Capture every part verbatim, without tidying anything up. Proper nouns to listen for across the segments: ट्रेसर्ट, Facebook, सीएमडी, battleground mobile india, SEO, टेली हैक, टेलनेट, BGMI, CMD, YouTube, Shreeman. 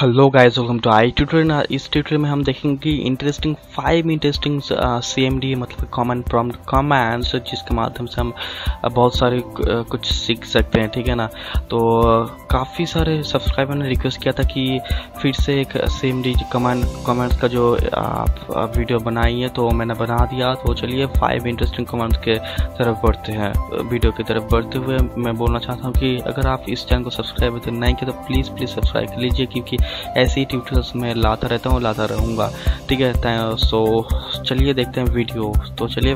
Hello guys, welcome to I tutorial. इस tutorial में हम देखेंगे इंटरेस्टिंग फाइव इंटरेस्टिंग सीएमडी मतलब कॉमन प्रॉम्प्ट कमांड्स, जिसके माध्यम से हम बहुत सारे uh, कुछ सीख सकते हैं, ठीक है ना। तो uh, काफ़ी सारे सब्सक्राइबर ने रिक्वेस्ट किया था कि फिर से एक सीएमडी कमांड कमांड्स का जो आप uh, uh, वीडियो बनाई है, तो मैंने बना दिया। तो चलिए फाइव इंटरेस्टिंग कमांड्स के तरफ बढ़ते हैं। वीडियो की तरफ बढ़ते हुए मैं बोलना चाहता हूँ कि अगर आप इस चैनल को सब्सक्राइब नहीं किया तो प्लीज़ प्लीज़ सब्सक्राइब कर लीजिए, क्योंकि ऐसे ही ट्यूटोरियल्स मैं लाता रहता हूँ, लाता रहूँगा, ठीक है। तो चलिए देखते हैं वीडियो। तो चलिए,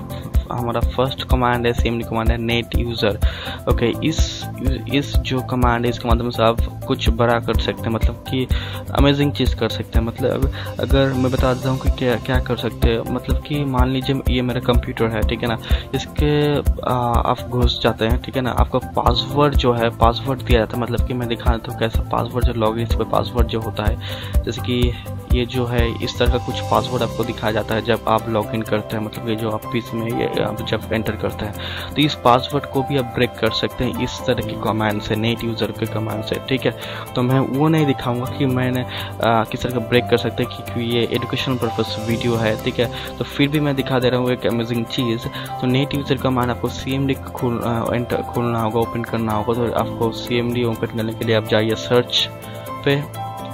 हमारा फर्स्ट कमांड है, सीएमडी कमांड है नेट यूज़र। ओके, इस इस जो कमांड है इसके माध्यम से आप कुछ बड़ा कर सकते हैं, मतलब कि अमेजिंग चीज़ कर सकते हैं। मतलब अगर मैं बता देता हूँ कि क्या क्या कर सकते हैं, मतलब कि मान लीजिए ये मेरा कंप्यूटर है, ठीक है ना। इसके आ, आप घुस जाते हैं, ठीक है ना। आपका पासवर्ड जो है, पासवर्ड दिया जाता है, मतलब कि मैं दिखा देता हूँ कैसा पासवर्ड, जो लॉग इन पर पासवर्ड जो होता है, जैसे कि ये जो है इस तरह का कुछ पासवर्ड आपको दिखाया जाता है जब आप लॉगिन करते हैं, मतलब ये जो आप पीस में ये आप जब एंटर करते हैं, तो इस पासवर्ड को भी आप ब्रेक कर सकते हैं इस तरह की कमांड से, नेट यूज़र के कमांड से, ठीक है। तो मैं वो नहीं दिखाऊंगा कि मैंने आ, किस तरह का ब्रेक कर सकते हैं, क्योंकि ये एजुकेशन पर्पस वीडियो है, ठीक है। तो फिर भी मैं दिखा दे रहा हूँ एक अमेजिंग चीज़। तो नेट यूज़र कमांड आपको सी एम डी खोल एंटर खोलना होगा, ओपन करना होगा। तो आपको सी एम डी ओपन करने के लिए आप जाइए सर्च पे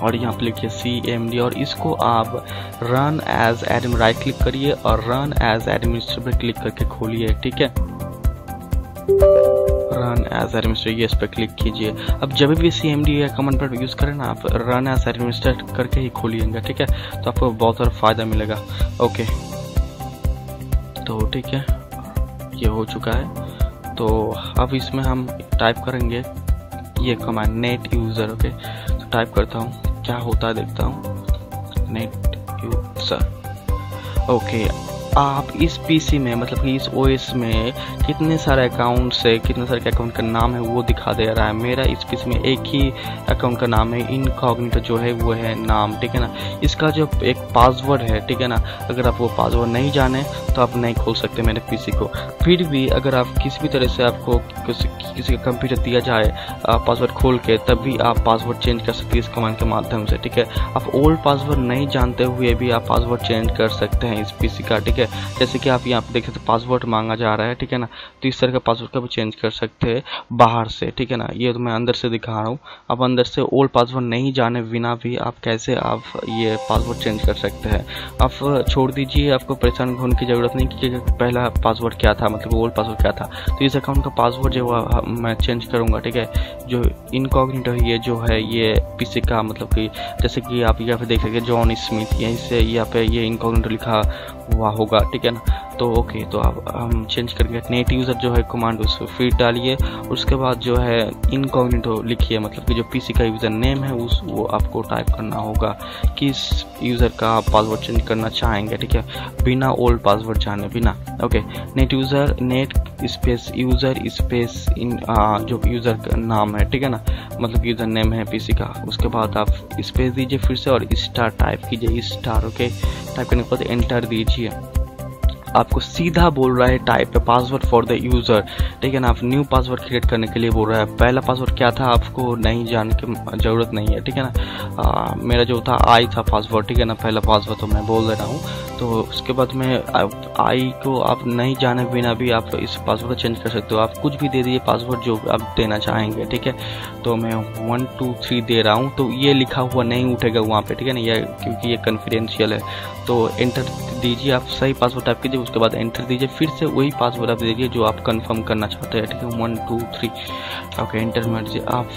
और यहाँ पे लिखिए सी एम डी, और इसको आप run as admin right click करिए और रन एज एडमिनिस्ट्रेटर पर क्लिक करके खोलिए, ठीक है। रन एज एडमिनिस्ट्रेटर, ये इस पर क्लिक कीजिए। अब जब भी सी एम डी या कमांड पर यूज़ करें ना, आप रन एज एडमिनिस्ट्रेटर करके ही खोलिएगा, ठीक है। तो आपको बहुत सारा फायदा मिलेगा। ओके, तो ठीक है, ये हो चुका है। तो अब इसमें हम टाइप करेंगे ये कमांड नेट यूज़र। ओके, तो टाइप करता हूँ, क्या होता है देखता हूँ। Net user. ओके, आप इस पीसी में, मतलब कि इस ओएस में कितने सारे अकाउंट से कितने सारे अकाउंट का नाम है वो दिखा दे रहा है। मेरा इस पीसी में एक ही अकाउंट का नाम है, इनकॉग्निटो जो है वो है नाम, ठीक है ना। इसका जो एक पासवर्ड है, ठीक है ना, अगर आप वो पासवर्ड नहीं जाने तो आप नहीं खोल सकते मेरे पीसी को। फिर भी अगर आप किसी भी तरह से आपको किसी किसी का कंप्यूटर दिया जाए पासवर्ड खोल के, तब भी आप पासवर्ड चेंज कर सकते हैं इस कमांड के माध्यम से, ठीक है। आप ओल्ड पासवर्ड नहीं जानते हुए भी आप पासवर्ड चेंज कर सकते हैं इस पीसी का, ठीक है। जैसे कि आप यहाँ पे देख सकते हैं पासवर्ड मांगा जा रहा है, ठीक है ना। तो इस तरह का पासवर्ड का भी चेंज कर सकते हैं बाहर से, ठीक है ना। ये तो मैं अंदर से दिखा रहा हूँ। आप अंदर से ओल्ड पासवर्ड नहीं जाने बिना भी आप कैसे आप ये पासवर्ड चेंज कर सकते हैं। आप छोड़ दीजिए, आपको परेशान होने की ज़रूरत नहीं कि पहला पासवर्ड क्या था, मतलब ओल्ड पासवर्ड क्या था। तो इस अकाउंट का पासवर्ड जो मैं चेंज करूँगा, ठीक है। जो इनकॉग्निटो ये जो है ये पीसी का, मतलब कि जैसे कि आप यहाँ पे देख सकते हैं जॉन स्मिथ, यहीं से यहाँ पे ये इनकॉग्निटो लिखा हुआ होगा, ठीक है ना। तो ओके, तो आप हम चेंज करके नेट यूज़र जो है कमांड उसको फिर डालिए, उसके बाद जो है इनकॉग्निटो लिखिए, मतलब कि जो पीसी का यूज़र नेम है उस वो आपको टाइप करना होगा, किस यूज़र का आप पासवर्ड चेंज करना चाहेंगे, ठीक है, बिना ओल्ड पासवर्ड जाने बिना। Okay, net user net space user space in uh, जो यूज़र का नाम है, ठीक है ना, मतलब यूज़र नेम है पीसी का। उसके बाद आप स्पेस दीजिए फिर से और स्टार टाइप कीजिए, स्टार। ओके, टाइप करने के बाद एंटर दीजिए। आपको सीधा बोल रहा है type password for the user, ठीक है ना। आप न्यू पासवर्ड क्रिएट करने के लिए बोल रहा है, पहला पासवर्ड क्या था आपको नहीं जानने की ज़रूरत नहीं है, ठीक है ना। आ, मेरा जो था आई था पासवर्ड, ठीक है ना, पहला पासवर्ड, तो मैं बोल दे रहा हूँ। तो उसके बाद मैं आई को आप नहीं जाने बिना भी आप इस पासवर्ड को चेंज कर सकते हो। आप कुछ भी दे दीजिए पासवर्ड जो आप देना चाहेंगे, ठीक है। तो मैं वन टू थ्री दे रहा हूँ, तो ये लिखा हुआ नहीं उठेगा वहाँ पर, ठीक है ना, यह क्योंकि ये कॉन्फिडेंशियल है। तो एंटर दीजिए, आप सही पासवर्ड टाइप कीजिए, उसके बाद एंटर दीजिए, फिर से वही पासवर्ड आप दीजिए जो आप कंफर्म करना चाहते हैं, ठीक है। One two three okay, enter मार दीजिए। आप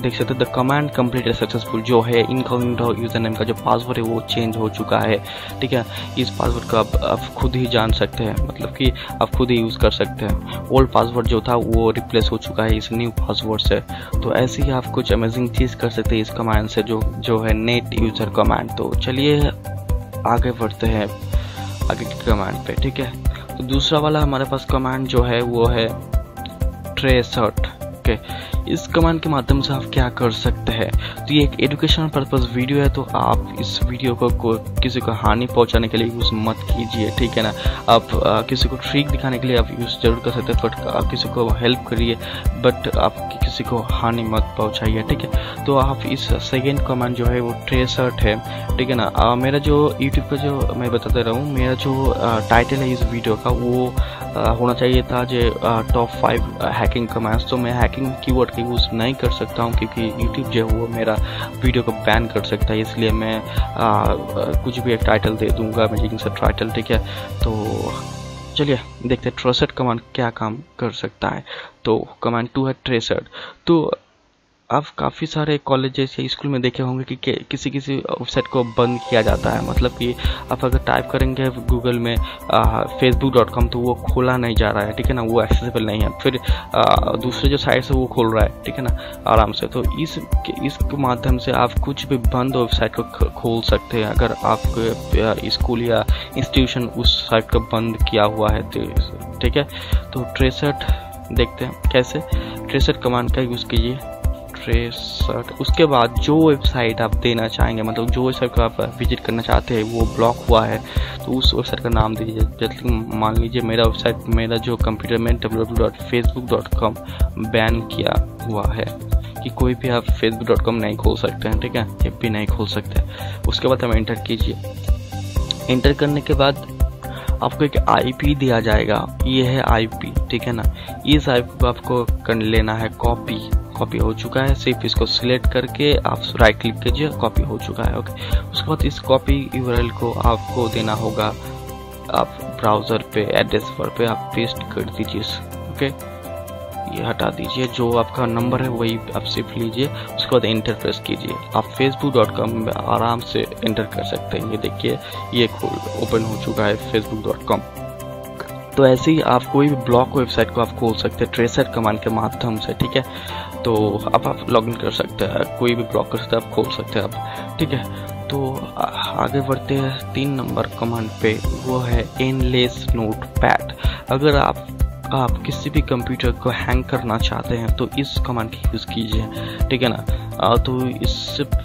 देख सकते हैं द कमांड कंप्लीट सक्सेसफुल, जो है इनकॉग्निटो यूज़र नेम का जो पासवर्ड है वो चेंज हो चुका है, ठीक है। इस पासवर्ड को आप, आप खुद ही जान सकते हैं, मतलब कि आप खुद ही यूज़ कर सकते हैं। ओल्ड पासवर्ड जो था वो रिप्लेस हो चुका है इस न्यू पासवर्ड से। तो ऐसे ही आप कुछ अमेजिंग चीज़ कर सकते हैं इस कमांड से, जो जो है नेट यूज़र कमांड। तो चलिए आगे बढ़ते हैं आगे की कमांड पे, ठीक है। तो दूसरा वाला हमारे पास कमांड जो है वो है ट्रेस आउट। ओके, इस कमांड के माध्यम से आप क्या कर सकते हैं। तो ये एक एजुकेशनल पर्पस वीडियो है, तो आप इस वीडियो को, को किसी को हानि पहुंचाने के लिए यूज़ मत कीजिए, ठीक है ना। आप आ, किसी को ट्रिक दिखाने के लिए आप यूज़ जरूर कर सकते हैं, बट आप किसी को हेल्प करिए, बट आप किसी को हानि मत पहुँचाइए, ठीक है। तो आप इस सेकेंड कमांड जो है वो ट्रेसर्ट है, ठीक है ना। आ, मेरा जो यूट्यूब पर जो मैं बताते रहा हूँ, मेरा जो टाइटल है इस वीडियो का वो आ, होना चाहिए था जो टॉप फाइव हैकिंग कमांड्स। तो मैं हैकिंग कीवर्ड का यूज़ नहीं कर सकता हूँ क्योंकि यूट्यूब जो है वो मेरा वीडियो को बैन कर सकता है, इसलिए मैं आ, कुछ भी एक टाइटल दे दूंगा मैजिक से टाइटल, ठीक है। तो चलिए देखते हैं ट्रेसर्ट कमांड क्या काम कर सकता है। तो कमांड टू है ट्रेसर्ट। तो आप काफ़ी सारे कॉलेजेस या स्कूल में देखे होंगे कि किसी किसी वेबसाइट को बंद किया जाता है, मतलब कि आप अगर टाइप करेंगे गूगल में फेसबुक डॉट कॉम तो वो खोला नहीं जा रहा है, ठीक है ना, वो एक्सेसिबल नहीं है। फिर आ, दूसरे जो साइट से वो खोल रहा है, ठीक है ना, आराम से। तो इस इसके माध्यम से आप कुछ भी बंद वेबसाइट को खोल सकते हैं। अगर आपके स्कूल या इंस्टीट्यूशन उस साइट को बंद किया हुआ है, ठीक है। तो ट्रेसर्ट देखते हैं कैसे ट्रेसर्ट कमांड का यूज़ कीजिए। ट्रेसर्ट उसके बाद जो वेबसाइट आप देना चाहेंगे, मतलब जो वेबसाइट को आप विजिट करना चाहते हैं वो ब्लॉक हुआ है, तो उस वेबसाइट का नाम दीजिए। जैसे मान लीजिए मेरा वेबसाइट, मेरा जो कंप्यूटर में W dot Facebook dot com ban किया हुआ है कि कोई भी आप फेसबुक डॉट कॉम नहीं खोल सकते हैं, ठीक है, ये भी नहीं खोल सकते। उसके बाद हम एंटर कीजिए। एंटर करने के बाद आपको एक आईपी दिया जाएगा, ये है आईपी, ठीक है ना। इस आईपी को आपको कर लेना है कॉपी। कॉपी हो चुका है, सिर्फ इसको सिलेक्ट करके आप राइट क्लिक कीजिए, कॉपी हो चुका है, ओके। उसके बाद इस कॉपी यूआरएल को आपको देना होगा, आप ब्राउज़र पे एड्रेस बार पे आप पेस्ट कर दीजिए, ओके। ये हटा दीजिए, जो आपका नंबर है वही आप सिर्फ लीजिए। उसके बाद एंटर प्रेस कीजिए, आप फेसबुक डॉट कॉम में आराम से एंटर कर सकते हैं। ये देखिए ये ओपन हो चुका है फेसबुक डॉट कॉम। तो ऐसे ही आप कोई भी ब्लॉक वेबसाइट को आप खोल सकते हैं ट्रेसर्ट कमांड के माध्यम से, ठीक है। तो अब आप लॉगिन कर सकते हैं, कोई भी ब्लॉक कर सकते हैं, आप खोल सकते हैं आप, ठीक है। तो आगे बढ़ते हैं तीन नंबर कमांड पे, वो है एंडलेस नोटपैड। अगर आप आप किसी भी कंप्यूटर को हैंग करना चाहते हैं तो इस कमांड का यूज़ कीजिए, ठीक है ना। आ, तो इस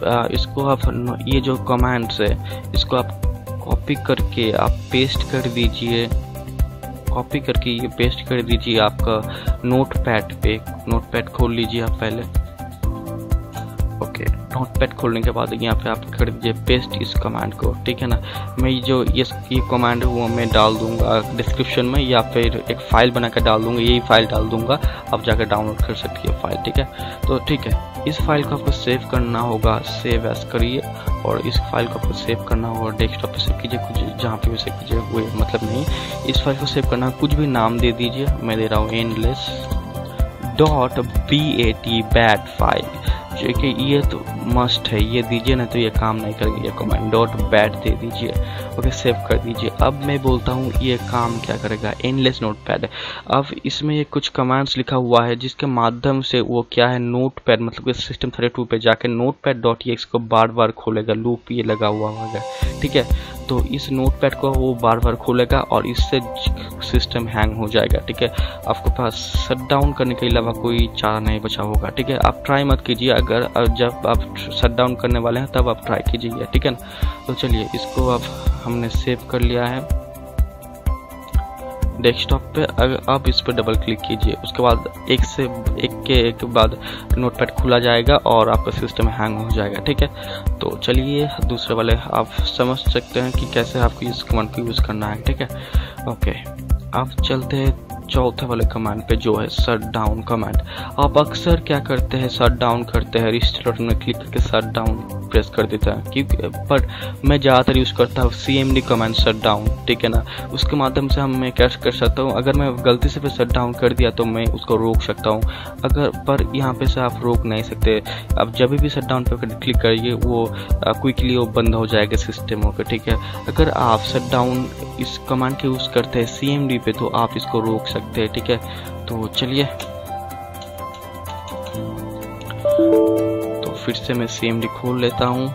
आ, इसको आप, ये जो कमांड्स है इसको आप कॉपी करके आप पेस्ट कर दीजिए, कॉपी करके ये पेस्ट कर दीजिए आपका नोटपैड पे। नोटपैड खोल लीजिए आप पहले, ओके। नोटपैड खोलने के बाद यहाँ पे आप कर दीजिए पेस्ट इस कमांड को, ठीक है ना। मैं जो ये ये कमांड है वो मैं डाल दूंगा डिस्क्रिप्शन में, या फिर एक फाइल बनाकर डाल दूंगा, यही फाइल डाल दूंगा, आप जाकर डाउनलोड कर सकती है फाइल, ठीक है। तो ठीक है, इस फाइल को आपको सेव करना होगा, सेव एज करिए, और इस फाइल को आपको सेव करना होगा डेस्कटॉप पर सेव कीजिए, कुछ जहाँ पे भी सेव कीजिए कोई मतलब नहीं। इस फाइल को सेव करना, कुछ भी नाम दे दीजिए, मैं दे रहा हूँ endless dot B A T bat file, जो कि ये तो मस्ट है, ये दीजिए ना तो ये काम नहीं करेगी। ये कमांड डॉट बैट दे दीजिए, ओके, सेव कर दीजिए। अब मैं बोलता हूँ ये काम क्या करेगा, एंडलेस नोटपैड। अब इसमें ये कुछ कमांड्स लिखा हुआ है जिसके माध्यम से वो क्या है, नोटपैड मतलब कि सिस्टम थर्टी टू पर जाकर नोटपैड डॉट ई एक्स को बार बार खोलेगा, लूप ये लगा हुआ होगा, ठीक है। तो इस नोटपैड को वो बार बार खोलेगा और इससे सिस्टम हैंग हो जाएगा, ठीक है। आपके पास शट डाउन करने के अलावा कोई चारा नहीं बचा होगा, ठीक है। आप ट्राई मत कीजिए, अगर जब आप शट डाउन करने वाले हैं तब आप ट्राई कीजिए, ठीक है ना। तो चलिए इसको अब हमने सेव कर लिया है डेस्कटॉप पे। अगर आप इस पर डबल क्लिक कीजिए, उसके बाद एक से एक के एक बाद नोटपैड खुला जाएगा और आपका सिस्टम हैंग हो जाएगा, ठीक है। तो चलिए दूसरे वाले आप समझ सकते हैं कि कैसे आपको इस कमांड को यूज़ करना है, ठीक है, ओके। आप चलते हैं चौथे वाले कमांड पे, जो है शट डाउन कमांड। आप अक्सर क्या करते हैं, शट डाउन करते हैं, रिस्टार्ट में क्लिक करके शट डाउन प्रेस कर देता है, क्योंकि पर मैं ज़्यादातर यूज़ करता हूँ C M D command shut down, ठीक है ना। उसके माध्यम से हम मैं कैश कर सकता हूँ, अगर मैं गलती से भी शट डाउन कर दिया तो मैं उसको रोक सकता हूँ, अगर पर यहाँ पे से आप रोक नहीं सकते। आप जब भी शट डाउन पर क्लिक करिए वो क्विकली वो बंद हो जाएगा सिस्टम, होकर, ठीक है। अगर आप शट डाउन इस कमांड के यूज़ करते हैं सी एम डी पे तो आप इसको रोक सकते हैं, ठीक है। तो चलिए तो फिर से मैं सीएमडी खोल लेता हूं,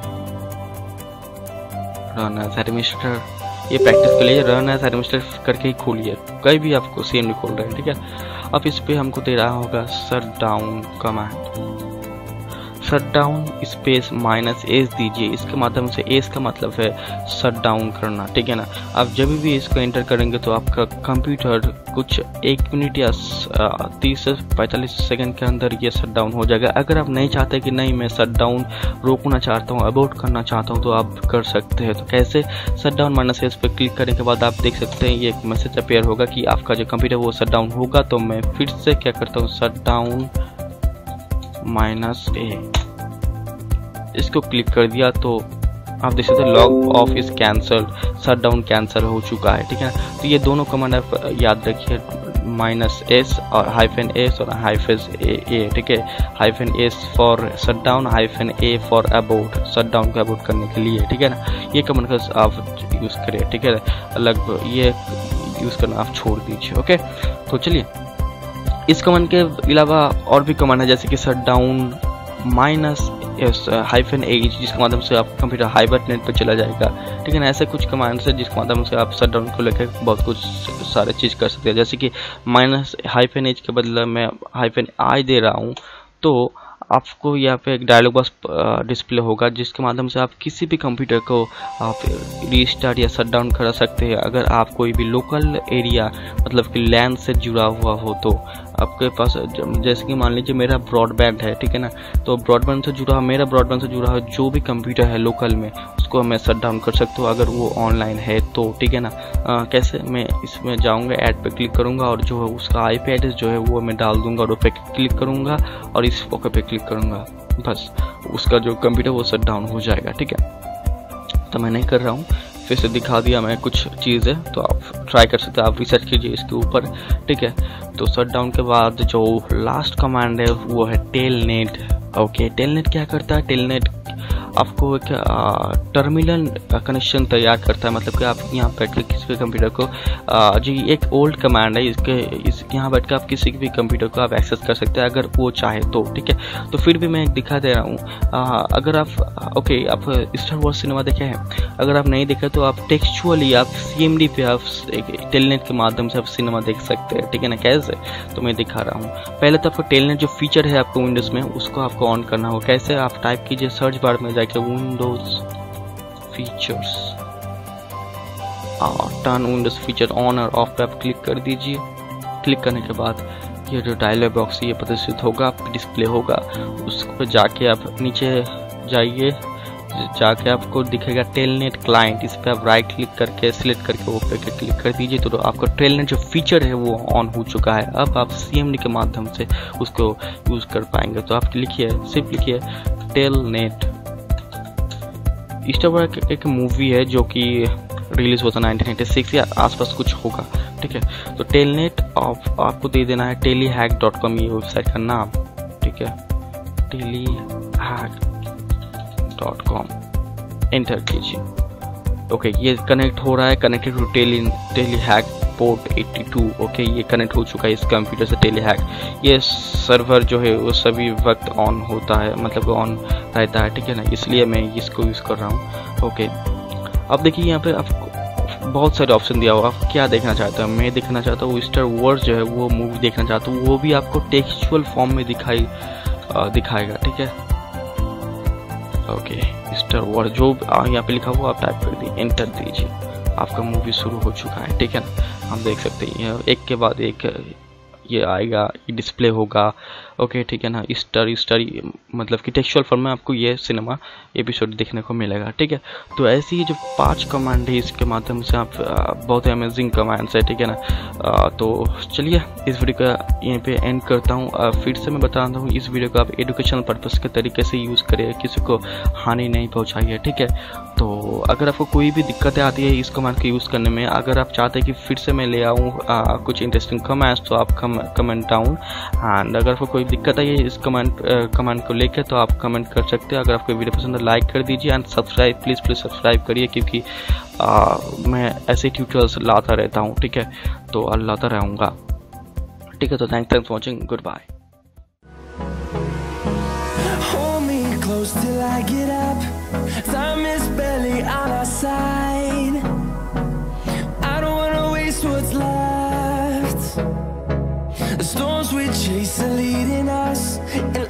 रन एज एडमिनिस्ट्रेटर, ये प्रैक्टिस के लिए रन एज एडमिनिस्ट्रेटर करके ही खोलिए, कहीं भी आपको सीएमडी खोल रहे हैं, ठीक है। अब इस पे हमको दे रहा होगा shut down command. Shut down space minus S दीजिए, इसके माध्यम से एस का मतलब है शट डाउन करना, ठीक है ना। आप जब भी इसको एंटर करेंगे तो आपका कंप्यूटर कुछ एक मिनट या तीस से पैंतालीस सेकंड के अंदर ये शट डाउन हो जाएगा। अगर आप नहीं चाहते कि नहीं मैं शट डाउन रोकना चाहता हूँ, अबाउट करना चाहता हूँ, तो आप कर सकते हैं। तो कैसे, शट डाउन माइनस एस पर क्लिक करने के बाद आप देख सकते हैं ये एक मैसेज अपीयर होगा कि आपका जो कंप्यूटर वो शट डाउन होगा। तो मैं फिर से क्या करता हूँ, शट डाउन माइनस ए इसको क्लिक कर दिया तो आप देख सकते हैं log off is cancel, shut down cancel हो चुका है, ठीक है। तो ये दोनों कमांड आप याद रखिए, माइनस एस और हाइफन एस और हाइफन ए, ठीक है। Hyphen S for shut down, hyphen A for about, shut down को अबाउट करने के लिए, ठीक है ना। ये कमांड का आप यूज़ करिए, ठीक है, अलग ये यूज़ करना आप छोड़ दीजिए, ओके। तो चलिए, इस कमांड के अलावा और भी कमांड है, जैसे कि shut down minus S hyphen A, जिसके माध्यम से आप कंप्यूटर हाइबरनेट पर चला जाएगा, ठीक है ना। ऐसे कुछ कमांड्स हैं जिसके माध्यम से आप शट डाउन को लेकर बहुत कुछ सारे चीज़ कर सकते हैं, जैसे कि माइनस हाइफन एच के बदले मैं हाइफन आई दे रहा हूँ। तो आपको यहाँ पे एक डायलॉग बॉक्स डिस्प्ले होगा जिसके माध्यम से आप किसी भी कंप्यूटर को आप रीस्टार्ट या शट डाउन करा सकते हैं। अगर आप कोई भी लोकल एरिया मतलब कि लैन से जुड़ा हुआ हो तो आपके पास, जैसे कि मान लीजिए मेरा ब्रॉडबैंड है, ठीक है ना, तो ब्रॉडबैंड से जुड़ा मेरा ब्रॉडबैंड से जुड़ा हुआ जो भी कंप्यूटर है लोकल में उसको मैं शट डाउन कर सकता हूँ अगर वो ऑनलाइन है तो, ठीक है ना। आ, कैसे, मैं इसमें जाऊँगा, ऐड पे क्लिक करूँगा और जो है उसका आई पी एड्रेस जो है वो मैं डाल दूँगा और ओके पे क्लिक करूँगा और इस ओके पे क्लिक करूँगा, बस उसका जो कंप्यूटर वो शट डाउन हो जाएगा, ठीक है। तो मैं नहीं कर रहा हूँ, फिर से दिखा दिया मैं कुछ चीज़ें, तो आप ट्राई कर सकते हैं, आप रिसर्च कीजिए इसके ऊपर, ठीक है। तो शट डाउन के बाद जो लास्ट कमांड है वो है टेलनेट, ओके। टेलनेट क्या करता है, टेलनेट आपको एक टर्मिनल कनेक्शन तैयार करता है, मतलब कि आप यहाँ बैठ कर किसी भी कंप्यूटर को आ, जी एक ओल्ड कमांड है, इसके इस यहाँ बैठ कर आप किसी भी कंप्यूटर को आप एक्सेस कर सकते हैं अगर वो चाहे तो, ठीक है। तो फिर भी मैं एक दिखा दे रहा हूँ, अगर आप ओके आप स्टार वॉर्स सिनेमा देखे हैं, अगर आप नहीं देखे तो आप टेक्सचुअली आप सी एम डी पे आप टेलनेट के माध्यम से आप सिनेमा देख सकते हैं, ठीक है ना। कैसे, तो मैं दिखा रहा हूँ। पहले तो आपको टेलनेट जो फीचर है आपको विंडोज़ में उसको आपको ऑन करना होगा। कैसे, आप टाइप कीजिए सर्च बार में जाके विंडोज फीचर्स और टर्न विंडोज फीचर ऑन और ऑफ पे आप क्लिक कर दीजिए। क्लिक करने के बाद ये जो डायलॉग बॉक्स ये प्रदर्शित होगा, डिस्प्ले होगा, उस पर जाके आप नीचे जाइए, जाके आपको दिखेगा टेलनेट क्लाइंट, इस पर आप राइट क्लिक करके सिलेक्ट करके वो पे क्लिक कर दीजिए। तो, तो आपका टेलनेट जो फीचर है वो ऑन हो चुका है। अब आप सीएमडी के माध्यम से उसको यूज़ कर पाएंगे। तो आप लिखिए, सिर्फ लिखिए टेलनेट। स्टार वॉर एक मूवी है जो कि रिलीज हुआ था नाइनटीन नाइंटी सिक्स या आसपास कुछ होगा, ठीक है। तो टेलनेट आप, आपको दे देना है टेली हैक डॉट कॉम, ये वेबसाइट का नाम, ठीक है, टेली हैक dot com enter कीजिए। ओके, ये कनेक्ट हो रहा है, connected to tele टेली हैक port eighty two, okay. ये कनेक्ट हो चुका है इस कंप्यूटर से टेली हैक। ये सर्वर जो है वो सभी वक्त ऑन होता है, मतलब ऑन रहता है, ठीक है ना, इसलिए मैं इसको यूज़ कर रहा हूँ, ओके। अब देखिए यहाँ पे आपको बहुत सारे ऑप्शन दिया हुआ, आप क्या देखना चाहते हो। मैं देखना चाहता हूँ स्टार वॉर्स जो है वो मूवी देखना चाहता हूँ, वो भी आपको टेक्सचुअल फॉर्म में दिखाई दिखाएगा, ठीक है, ओके। स्टार वॉर्स जो यहाँ पे लिखा हुआ आप टाइप कर दी, एंटर दीजिए, आपका मूवी शुरू हो चुका है, ठीक है ना। हम देख सकते हैं एक के बाद एक ये आएगा, ये डिस्प्ले होगा, ओके, ठीक है ना। स्टार स्टार मतलब कि टेक्सचुअल फॉर्म में आपको ये सिनेमा एपिसोड देखने को मिलेगा, ठीक है। तो ऐसी ही जो पांच कमांड है इसके माध्यम से आप बहुत अमेजिंग कमांड्स है, ठीक है ना। आ, तो चलिए इस वीडियो का यहीं पे एंड करता हूँ। फिर से मैं बताता हूँ, इस वीडियो को आप एजुकेशनल पर्पज़ के तरीके से यूज़ करिए, किसी को हानि नहीं पहुँचाइए, ठीक है। तो अगर आपको कोई भी दिक्कतें आती है इस कमांड के यूज़ करने में, अगर आप चाहते हैं कि फिर से मैं ले आऊँ कुछ इंटरेस्टिंग कमांड्स, तो आप कम कमेंट डाउन, एंड अगर आपको कोई दिक्कत आई है इस कमांड कमांड को लेकर तो आप कमेंट कर सकते हैं। अगर आपको वीडियो पसंद है लाइक कर दीजिए, and subscribe please please subscribe करिए, क्योंकि आ, मैं ऐसे ट्यूटोरियल्स लाता रहता हूँ, ठीक है, तो लाता रहूँगा, ठीक है। तो thank thanks watching, good bye. Till I get up, time is barely on our side. I don't wanna waste what's left. The storm storms we chase are leading us. And